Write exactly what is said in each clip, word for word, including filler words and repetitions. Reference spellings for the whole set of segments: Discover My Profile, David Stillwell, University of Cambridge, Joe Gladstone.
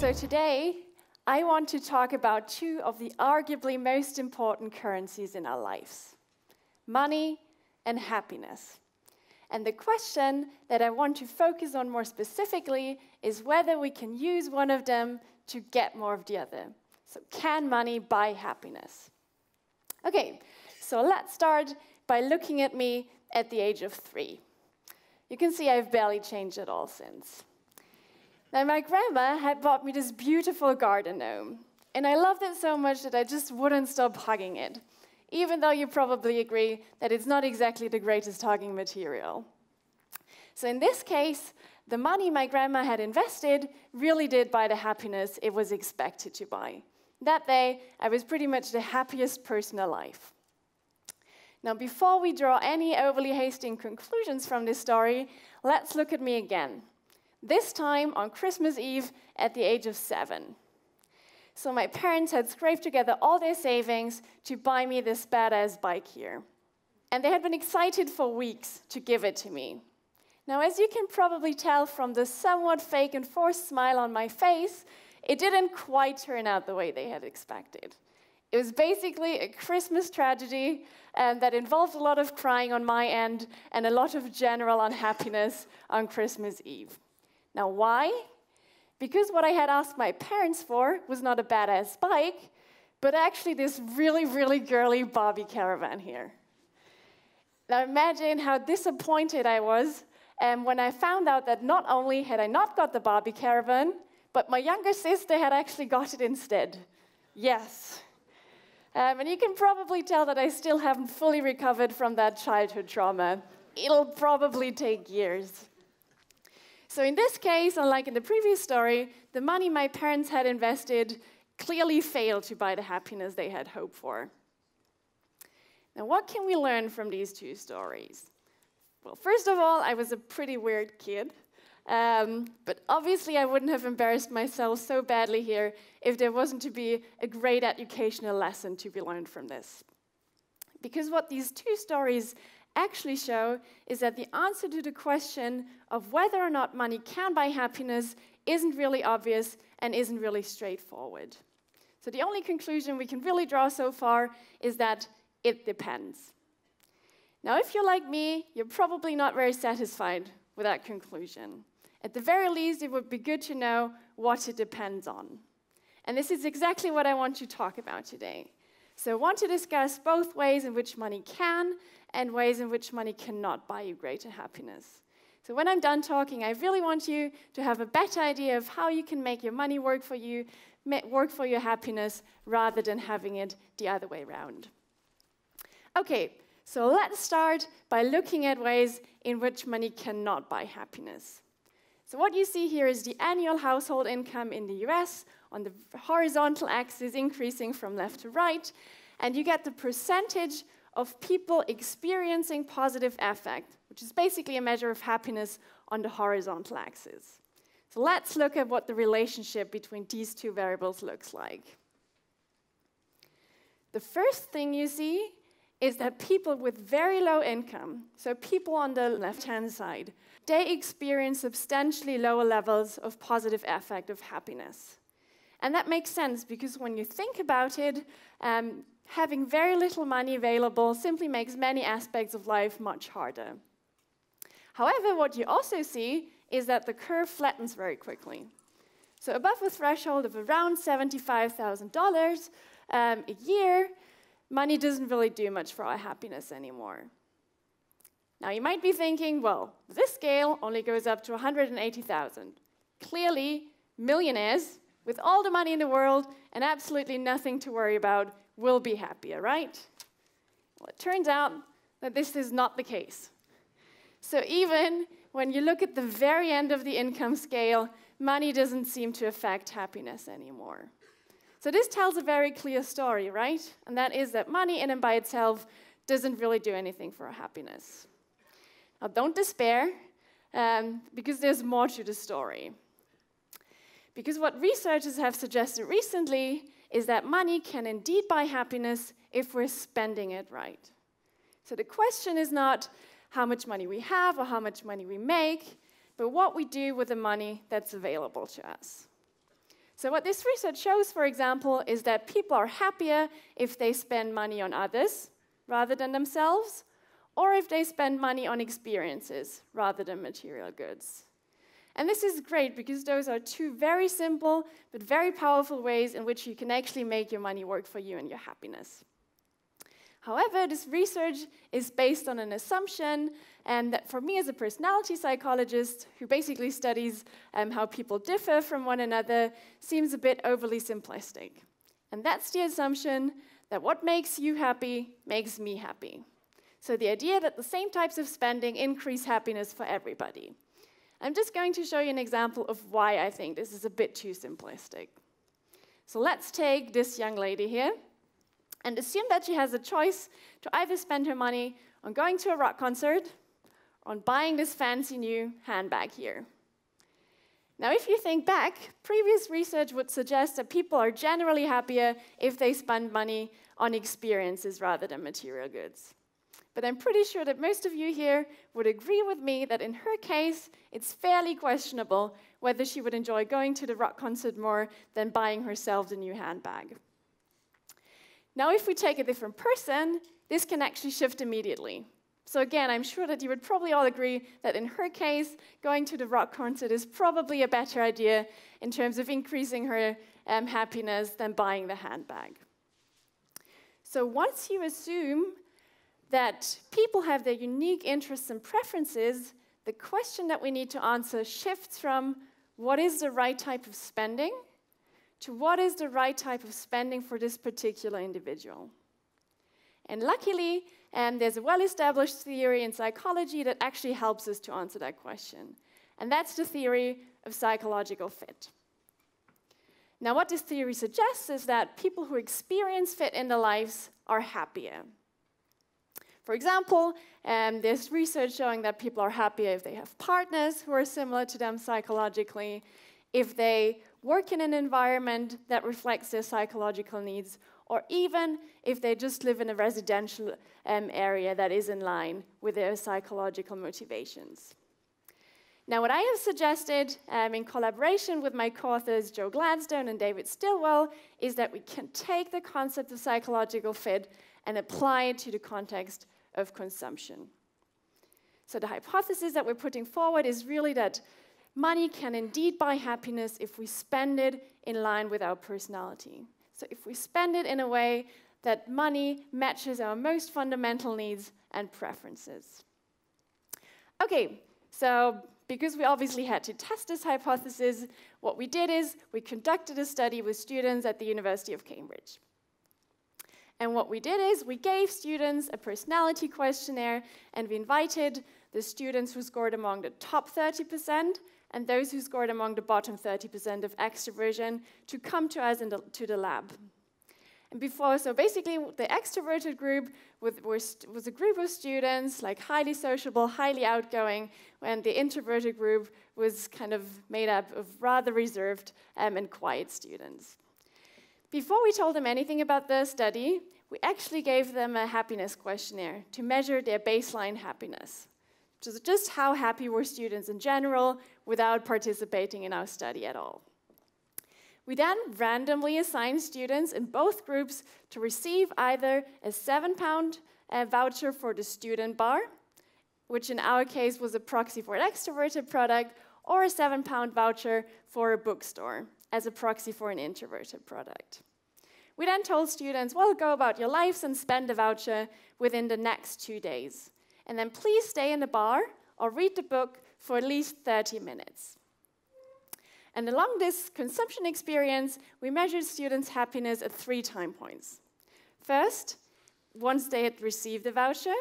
So today, I want to talk about two of the arguably most important currencies in our lives, money and happiness. And the question that I want to focus on more specifically is whether we can use one of them to get more of the other. So can money buy happiness? Okay, so let's start by looking at me at the age of three. You can see I've barely changed at all since. Now, my grandma had bought me this beautiful garden gnome, and I loved it so much that I just wouldn't stop hugging it, even though you probably agree that it's not exactly the greatest hugging material. So in this case, the money my grandma had invested really did buy the happiness it was expected to buy. That day, I was pretty much the happiest person alive. Now, before we draw any overly hasty conclusions from this story, let's look at me again. This time on Christmas Eve at the age of seven. So my parents had scraped together all their savings to buy me this badass bike here. And they had been excited for weeks to give it to me. Now, as you can probably tell from the somewhat fake and forced smile on my face, it didn't quite turn out the way they had expected. It was basically a Christmas tragedy um, that involved a lot of crying on my end and a lot of general unhappiness on Christmas Eve. Now, why? Because what I had asked my parents for was not a badass bike, but actually this really, really girly Barbie caravan here. Now, imagine how disappointed I was um, when I found out that not only had I not got the Barbie caravan, but my younger sister had actually got it instead. Yes. Um, and you can probably tell that I still haven't fully recovered from that childhood trauma. It'll probably take years. So in this case, unlike in the previous story, the money my parents had invested clearly failed to buy the happiness they had hoped for. Now, what can we learn from these two stories? Well, first of all, I was a pretty weird kid. Um, but obviously, I wouldn't have embarrassed myself so badly here if there wasn't to be a great educational lesson to be learned from this. Because what these two stories actually show is that the answer to the question of whether or not money can buy happiness isn't really obvious and isn't really straightforward. So the only conclusion we can really draw so far is that it depends. Now, if you're like me, you're probably not very satisfied with that conclusion. At the very least, it would be good to know what it depends on. And this is exactly what I want to talk about today. So I want to discuss both ways in which money can and ways in which money cannot buy you greater happiness. So when I'm done talking, I really want you to have a better idea of how you can make your money work for you, work for your happiness, rather than having it the other way around. Okay, so let's start by looking at ways in which money cannot buy happiness. So what you see here is the annual household income in the U S on the horizontal axis increasing from left to right, and you get the percentage of people experiencing positive affect, which is basically a measure of happiness on the horizontal axis. So let's look at what the relationship between these two variables looks like. The first thing you see is that people with very low income, so people on the left-hand side, they experience substantially lower levels of positive affect of happiness. And that makes sense, because when you think about it, um, having very little money available simply makes many aspects of life much harder. However, what you also see is that the curve flattens very quickly. So above a threshold of around seventy-five thousand dollars um, a year, money doesn't really do much for our happiness anymore. Now, you might be thinking, well, this scale only goes up to one hundred eighty thousand. Clearly, millionaires with all the money in the world and absolutely nothing to worry about will be happier, right? Well, it turns out that this is not the case. So even when you look at the very end of the income scale, money doesn't seem to affect happiness anymore. So this tells a very clear story, right? And that is that money in and by itself doesn't really do anything for our happiness. Now, don't despair, um, because there's more to the story. Because what researchers have suggested recently is that money can indeed buy happiness if we're spending it right. So the question is not how much money we have or how much money we make, but what we do with the money that's available to us. So what this research shows, for example, is that people are happier if they spend money on others rather than themselves, or if they spend money on experiences rather than material goods. And this is great because those are two very simple but very powerful ways in which you can actually make your money work for you and your happiness. However, this research is based on an assumption, and that for me as a personality psychologist who basically studies um, how people differ from one another, seems a bit overly simplistic. And that's the assumption that what makes you happy makes me happy. So the idea that the same types of spending increase happiness for everybody. I'm just going to show you an example of why I think this is a bit too simplistic. So let's take this young lady here and assume that she has a choice to either spend her money on going to a rock concert or on buying this fancy new handbag here. Now, if you think back, previous research would suggest that people are generally happier if they spend money on experiences rather than material goods. But I'm pretty sure that most of you here would agree with me that in her case, it's fairly questionable whether she would enjoy going to the rock concert more than buying herself the new handbag. Now, if we take a different person, this can actually shift immediately. So again, I'm sure that you would probably all agree that in her case, going to the rock concert is probably a better idea in terms of increasing her um, happiness than buying the handbag. So once you assume that people have their unique interests and preferences, the question that we need to answer shifts from what is the right type of spending to what is the right type of spending for this particular individual. And luckily, um, there's a well-established theory in psychology that actually helps us to answer that question. And that's the theory of psychological fit. Now, what this theory suggests is that people who experience fit in their lives are happier. For example, um, there's research showing that people are happier if they have partners who are similar to them psychologically, if they work in an environment that reflects their psychological needs, or even if they just live in a residential um, area that is in line with their psychological motivations. Now, what I have suggested um, in collaboration with my co-authors Joe Gladstone and David Stillwell is that we can take the concept of psychological fit and apply it to the context of consumption. So the hypothesis that we're putting forward is really that money can indeed buy happiness if we spend it in line with our personality. So if we spend it in a way that money matches our most fundamental needs and preferences. Okay, so because we obviously had to test this hypothesis, what we did is we conducted a study with students at the University of Cambridge. And what we did is we gave students a personality questionnaire, and we invited the students who scored among the top thirty percent and those who scored among the bottom thirty percent of extroversion to come to us in the, to the lab. And before, so basically the extroverted group with, was, was a group of students, like highly sociable, highly outgoing, when the introverted group was kind of made up of rather reserved um, and quiet students. Before we told them anything about the study, we actually gave them a happiness questionnaire to measure their baseline happiness. So just how happy were students in general without participating in our study at all. We then randomly assigned students in both groups to receive either a seven pound uh, voucher for the student bar, which in our case was a proxy for an extroverted product, or a seven pound voucher for a bookstore as a proxy for an introverted product. We then told students, well, go about your lives and spend the voucher within the next two days. And then please stay in the bar or read the book for at least thirty minutes. And along this consumption experience, we measured students' happiness at three time points. First, once they had received the voucher.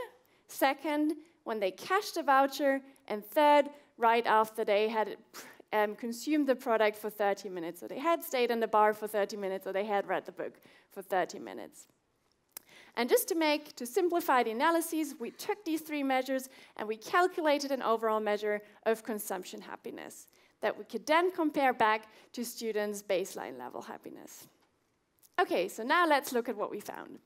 Second, when they cashed the voucher. And third, right after they had Um, consumed the product for thirty minutes, so they had stayed in the bar for thirty minutes, or they had read the book for thirty minutes. And just to make, to simplify the analyses, we took these three measures and we calculated an overall measure of consumption happiness that we could then compare back to students' baseline level happiness. Okay, so now let's look at what we found.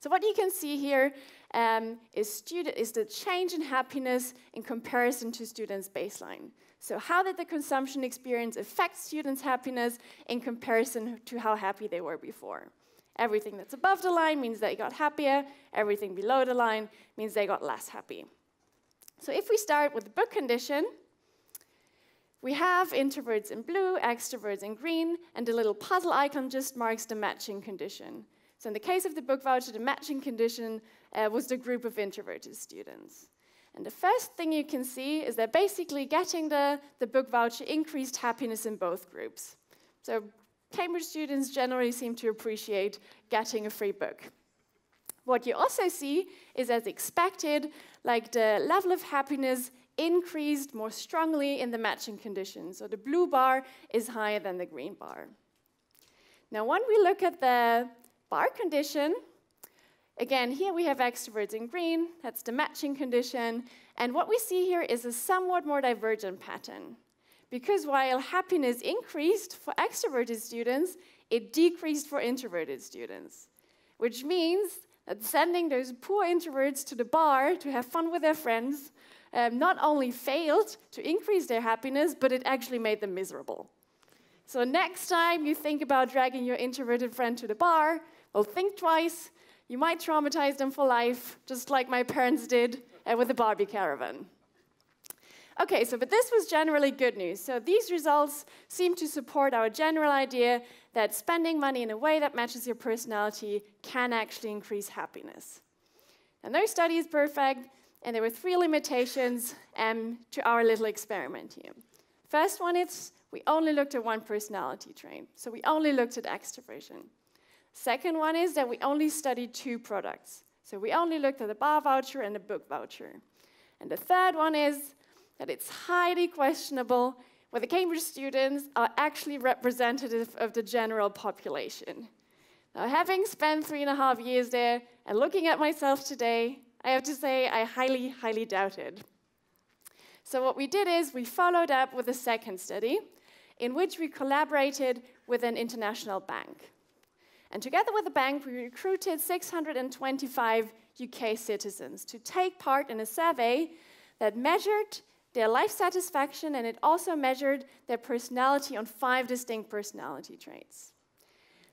So what you can see here um, is, is the change in happiness in comparison to students' baseline. So how did the consumption experience affect students' happiness in comparison to how happy they were before? Everything that's above the line means they got happier. Everything below the line means they got less happy. So if we start with the book condition, we have introverts in blue, extroverts in green, and the little puzzle icon just marks the matching condition. So in the case of the book voucher, the matching condition uh, was the group of introverted students. And the first thing you can see is that basically getting the, the book voucher increased happiness in both groups. So Cambridge students generally seem to appreciate getting a free book. What you also see is, as expected, like the level of happiness increased more strongly in the matching condition. So the blue bar is higher than the green bar. Now when we look at the bar condition, again, here we have extroverts in green, that's the matching condition, and what we see here is a somewhat more divergent pattern. Because while happiness increased for extroverted students, it decreased for introverted students, which means that sending those poor introverts to the bar to have fun with their friends um, not only failed to increase their happiness, but it actually made them miserable. So next time you think about dragging your introverted friend to the bar, well, think twice. You might traumatize them for life, just like my parents did uh, with the Barbie caravan. Okay, so but this was generally good news. So these results seem to support our general idea that spending money in a way that matches your personality can actually increase happiness. And no study is perfect, and there were three limitations um, to our little experiment here. First one is we only looked at one personality trait, so we only looked at extroversion. Second one is that we only studied two products, so we only looked at the bar voucher and the book voucher. And the third one is that it's highly questionable whether Cambridge students are actually representative of the general population. Now, having spent three and a half years there and looking at myself today, I have to say I highly, highly doubted. So what we did is we followed up with a second study in which we collaborated with an international bank. And together with the bank, we recruited six hundred twenty-five U K citizens to take part in a survey that measured their life satisfaction, and it also measured their personality on five distinct personality traits.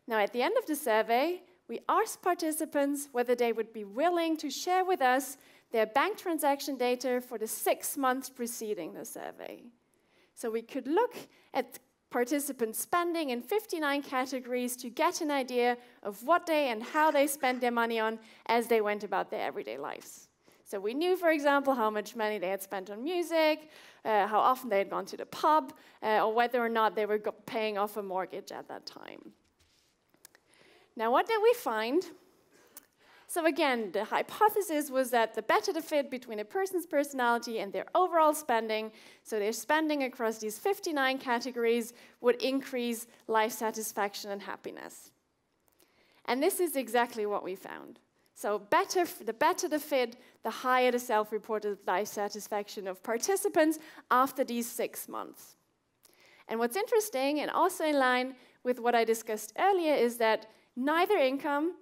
Now, at the end of the survey, we asked participants whether they would be willing to share with us their bank transaction data for the six months preceding the survey. So we could look at participant spending in fifty-nine categories to get an idea of what they and how they spent their money on as they went about their everyday lives. So we knew, for example, how much money they had spent on music, uh, how often they had gone to the pub, uh, or whether or not they were paying off a mortgage at that time. Now, what did we find? So again, the hypothesis was that the better the fit between a person's personality and their overall spending, so their spending across these fifty-nine categories would increase life satisfaction and happiness. And this is exactly what we found. So better, the better the fit, the higher the self-reported life satisfaction of participants after these six months. And what's interesting, and also in line with what I discussed earlier, is that neither income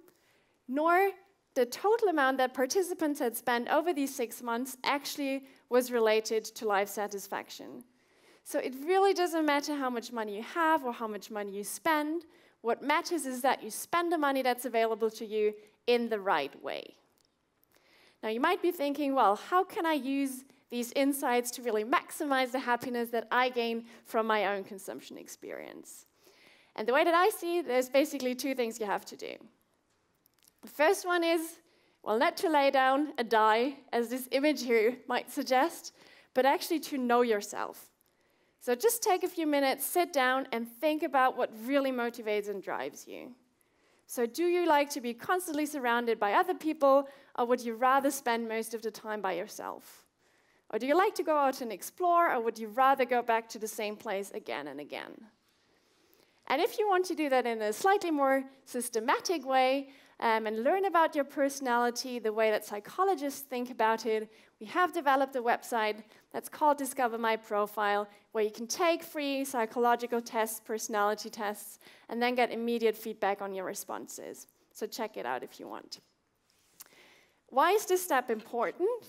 nor the total amount that participants had spent over these six months actually was related to life satisfaction. So it really doesn't matter how much money you have or how much money you spend. What matters is that you spend the money that's available to you in the right way. Now you might be thinking, well, how can I use these insights to really maximize the happiness that I gain from my own consumption experience? And the way that I see it, there's basically two things you have to do. The first one is, well, not to lay down a die, as this image here might suggest, but actually to know yourself. So just take a few minutes, sit down, and think about what really motivates and drives you. So do you like to be constantly surrounded by other people, or would you rather spend most of the time by yourself? Or do you like to go out and explore, or would you rather go back to the same place again and again? And if you want to do that in a slightly more systematic way, Um, and learn about your personality the way that psychologists think about it, we have developed a website that's called Discover My Profile, where you can take free psychological tests, personality tests, and then get immediate feedback on your responses. So check it out if you want. Why is this step important?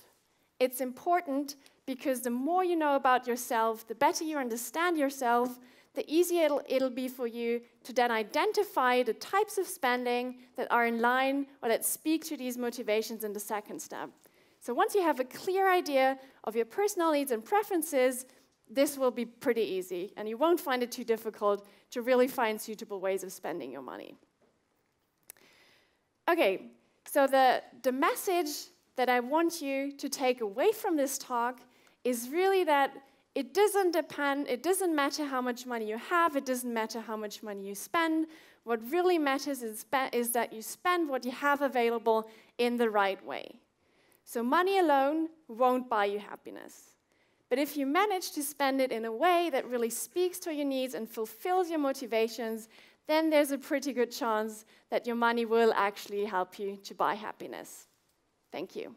It's important because the more you know about yourself, the better you understand yourself, the easier it'll, it'll be for you to then identify the types of spending that are in line or that speak to these motivations in the second step. So once you have a clear idea of your personal needs and preferences, this will be pretty easy, and you won't find it too difficult to really find suitable ways of spending your money. Okay, so the, the message that I want you to take away from this talk is really that it doesn't depend, it doesn't matter how much money you have, it doesn't matter how much money you spend. What really matters is, is that you spend what you have available in the right way. So money alone won't buy you happiness. But if you manage to spend it in a way that really speaks to your needs and fulfills your motivations, then there's a pretty good chance that your money will actually help you to buy happiness. Thank you.